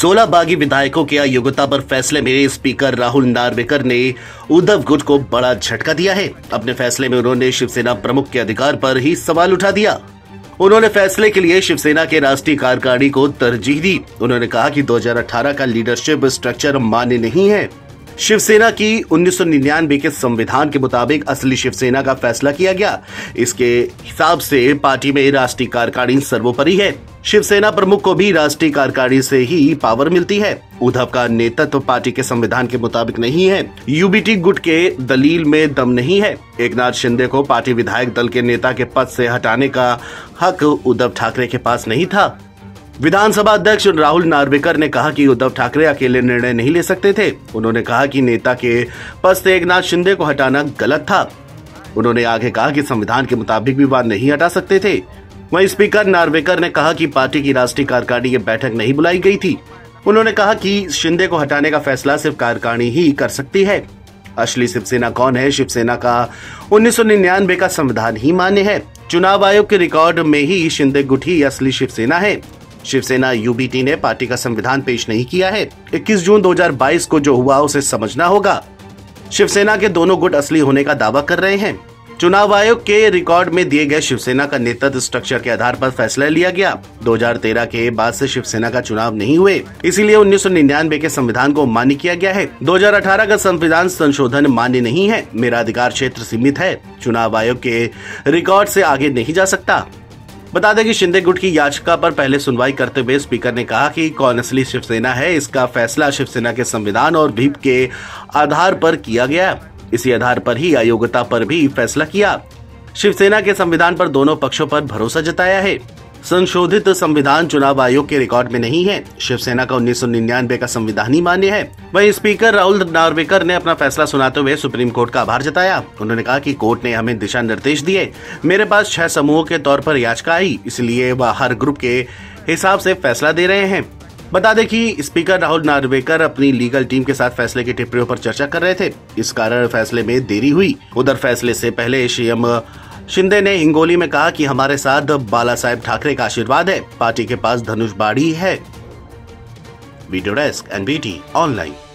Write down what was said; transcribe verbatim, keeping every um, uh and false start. सोलह बागी विधायकों की अयोग्यता पर फैसले में स्पीकर राहुल नार्वेकर ने उद्धव गुट को बड़ा झटका दिया है। अपने फैसले में उन्होंने शिवसेना प्रमुख के अधिकार पर ही सवाल उठा दिया। उन्होंने फैसले के लिए शिवसेना के राष्ट्रीय कार्यकारिणी को तरजीह दी। उन्होंने कहा कि दो हज़ार अठारह का लीडरशिप स्ट्रक्चर मान्य नहीं है। शिवसेना की उन्नीस सौ निन्यानवे के संविधान के मुताबिक असली शिवसेना का फैसला किया गया। इसके हिसाब से पार्टी में राष्ट्रीय कार्यकारिणी सर्वोपरि है। शिवसेना प्रमुख को भी राष्ट्रीय कार्यकारिणी से ही पावर मिलती है। उद्धव का नेतृत्व पार्टी के संविधान के मुताबिक नहीं है। यूबीटी गुट के दलील में दम नहीं है। एकनाथ शिंदे को पार्टी विधायक दल के नेता के पद से हटाने का हक उद्धव ठाकरे के पास नहीं था। विधानसभा अध्यक्ष राहुल नार्वेकर ने कहा कि उद्धव ठाकरे अकेले निर्णय नहीं ले सकते थे। उन्होंने कहा कि नेता के पद से एकनाथ शिंदे को हटाना गलत था। उन्होंने आगे कहा कि संविधान के मुताबिक भी वह नहीं हटा सकते थे। वहीं स्पीकर नार्वेकर ने कहा कि पार्टी की राष्ट्रीय कार्यकारिणी की बैठक नहीं बुलाई गई थी। उन्होंने कहा कि शिंदे को हटाने का फैसला सिर्फ कार्यकारिणी ही कर सकती है। असली शिवसेना कौन है? शिवसेना का उन्नीस सौ निन्यानवे का संविधान ही मान्य है। चुनाव आयोग के रिकॉर्ड में ही शिंदे गुट ही असली शिवसेना है। शिवसेना यूबीटी ने पार्टी का संविधान पेश नहीं किया है। इक्कीस जून दो हज़ार बाईस को जो हुआ उसे समझना होगा। शिवसेना के दोनों गुट असली होने का दावा कर रहे हैं। चुनाव आयोग के रिकॉर्ड में दिए गए शिवसेना का नेतृत्व स्ट्रक्चर के आधार पर फैसला लिया गया। दो हज़ार तेरह के बाद से शिवसेना का चुनाव नहीं हुए, इसीलिए उन्नीस सौ निन्यानवे के संविधान को मान्य किया गया है। दो हज़ार अठारह का संविधान संशोधन मान्य नहीं है। मेरा अधिकार क्षेत्र सीमित है। चुनाव आयोग के रिकॉर्ड से आगे नहीं जा सकता। बता दें कि शिंदे गुट की याचिका पर पहले सुनवाई करते हुए स्पीकर ने कहा कि कौन असली शिवसेना है, इसका फैसला शिवसेना के संविधान और व्हिप के आधार पर किया गया। इसी आधार पर ही अयोग्यता पर भी फैसला किया। शिवसेना के संविधान पर दोनों पक्षों पर भरोसा जताया है। संशोधित संविधान चुनाव आयोग के रिकॉर्ड में नहीं है। शिवसेना का उन्नीस सौ निन्यानवे का संविधान ही मान्य है। वहीं स्पीकर राहुल नार्वेकर ने अपना फैसला सुनाते हुए सुप्रीम कोर्ट का आभार जताया। उन्होंने कहा कि कोर्ट ने हमें दिशा निर्देश दिए। मेरे पास छह समूहों के तौर पर याचिका आई, इसलिए वह हर ग्रुप के हिसाब से फैसला दे रहे हैं। बता दें कि स्पीकर राहुल नार्वेकर अपनी लीगल टीम के साथ फैसले की टिप्पणियों पर चर्चा कर रहे थे। इस कारण फैसले में देरी हुई। उधर फैसले से पहले सीएम शिंदे ने हिंगोली में कहा कि हमारे साथ बालासाहेब ठाकरे का आशीर्वाद है। पार्टी के पास धनुष बाड़ी है। Video desk NBT online.